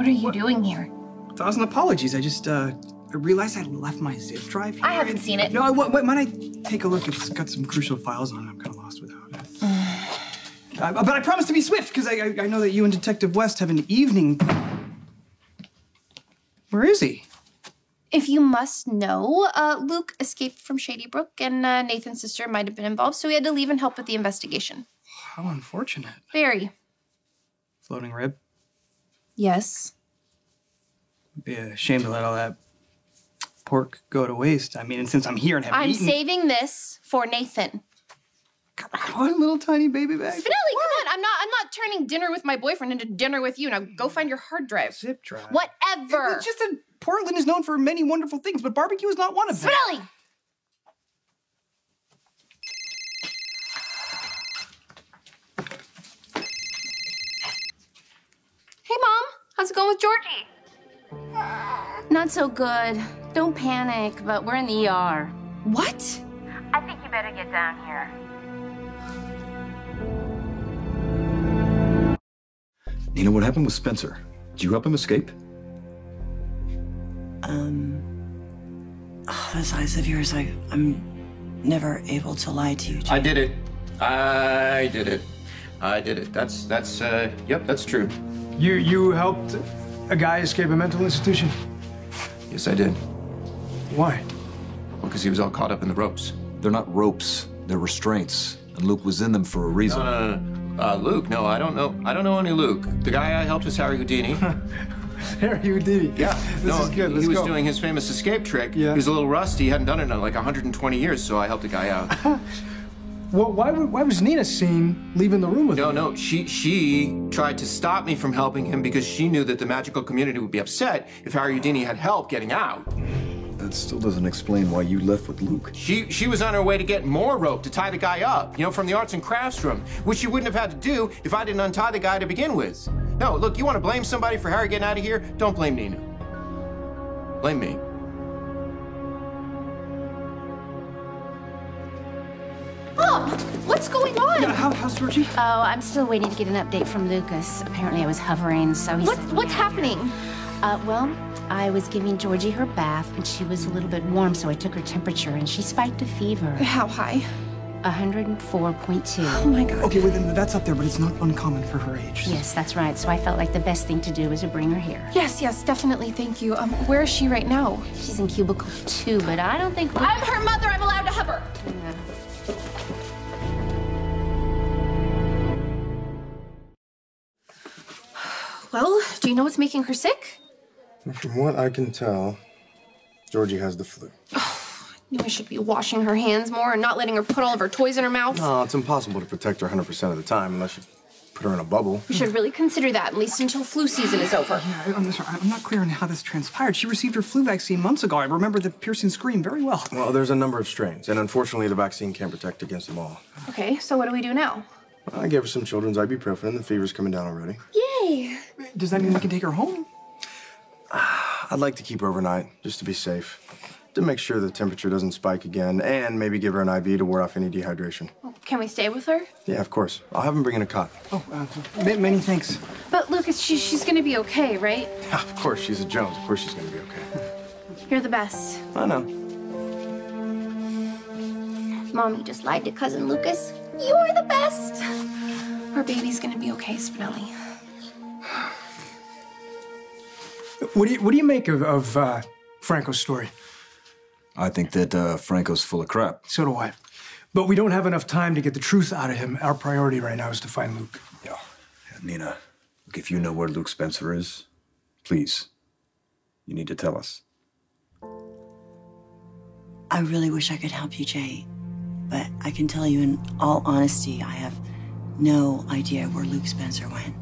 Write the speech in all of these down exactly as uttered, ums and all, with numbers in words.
What are you what? doing here? A thousand apologies. I just, uh, I realized I left my zip drive here. I haven't and, seen it. No, wait, wait, might I take a look? It's got some crucial files on it. I'm kind of lost without it. I, but I promise to be swift, because I, I, I know that you and Detective West have an evening. Where is he? If you must know, uh, Luke escaped from Shady Brook, and uh, Nathan's sister might have been involved, so he had to leave and help with the investigation. How unfortunate. Very. Floating rib? Yes. It'd be a shame to let all that pork go to waste. I mean, and since I'm here and haven't I'm eaten... I'm saving this for Nathan. One little tiny baby bag. Spinelli, come on! I'm not. I'm not turning dinner with my boyfriend into dinner with you. Now go find your hard drive. Zip drive. Whatever. It, it's just a Portland is known for many wonderful things, but barbecue is not one of them. Spinelli. Hey, Mom. How's it going with Georgie? Not so good. Don't panic, but we're in the E R. What? I think you better get down here. Nina, what happened with Spencer? Did you help him escape? Um, oh, those eyes of yours, I, I'm never able to lie to you. Jim. I did it. I did it. I did it. That's, that's, uh, yep, that's true. You, you helped a guy escape a mental institution? Yes, I did. Why? Well, because he was all caught up in the ropes. They're not ropes, they're restraints. And Luke was in them for a reason. No, no, no, no. Uh, Luke? No, I don't know. I don't know any Luke. The guy I helped was Harry Houdini. Harry Houdini. Yeah. This no, is good. Let's he was go. doing his famous escape trick. Yeah. He was a little rusty. He hadn't done it in like one hundred twenty years, so I helped the guy out. Well, why, why was Nina seen leaving the room with no, him? No, no. She, she tried to stop me from helping him because she knew that the magical community would be upset if Harry Houdini had help getting out. That still doesn't explain why you left with Luke. She she was on her way to get more rope to tie the guy up, you know, from the arts and crafts room, which she wouldn't have had to do if I didn't untie the guy to begin with. No, look, you want to blame somebody for Harry getting out of here? Don't blame Nina. Blame me. Mom, what's going on? Yeah, how, how's Georgie? Oh, I'm still waiting to get an update from Lucas. Apparently I was hovering, so he's... What's, what's happening? Uh, well... I was giving Georgie her bath, and she was a little bit warm, so I took her temperature, and she spiked a fever. How high? one oh four point two. Oh, my God. Okay, wait, well, that's up there, but it's not uncommon for her age. So. Yes, that's right. So I felt like the best thing to do was to bring her here. Yes, yes, definitely. Thank you. Um, where is she right now? She's in cubicle two, but I don't think... I'm her mother. I'm allowed to hover. Yeah. Well, do you know what's making her sick? From what I can tell, Georgie has the flu. Oh, I knew I should be washing her hands more and not letting her put all of her toys in her mouth. No, it's impossible to protect her one hundred percent of the time unless you put her in a bubble. We should really consider that, at least until flu season is over. Yeah, I'm sorry, I'm not clear on how this transpired. She received her flu vaccine months ago. I remember the piercing scream very well. Well, there's a number of strains, and unfortunately the vaccine can't protect against them all. Okay, so what do we do now? Well, I gave her some children's ibuprofen. The fever's coming down already. Yay! Does that mean we can take her home? I'd like to keep her overnight, just to be safe, to make sure the temperature doesn't spike again, and maybe give her an I V to ward off any dehydration. Well, can we stay with her? Yeah, of course. I'll have him bring in a cot. Oh, uh, many thanks. But Lucas, she, she's going to be okay, right? Yeah, of course, she's a Jones. Of course she's going to be okay. You're the best. I know. Mom, you just lied to Cousin Lucas. You're the best. Our baby's going to be okay, Spinelli. What do you, what do you make of, of uh, Franco's story? I think that uh, Franco's full of crap. So do I. But we don't have enough time to get the truth out of him. Our priority right now is to find Luke. Yeah. yeah Nina, look, if you know where Luke Spencer is, please, you need to tell us. I really wish I could help you, Jay. But I can tell you in all honesty, I have no idea where Luke Spencer went.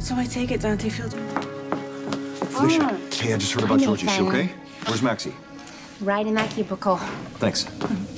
So I take it Dante feels... Felicia, oh. Hey, I just heard about Georgie. Is she okay? Where's Maxie? Right in that cubicle. Thanks. Mm-hmm.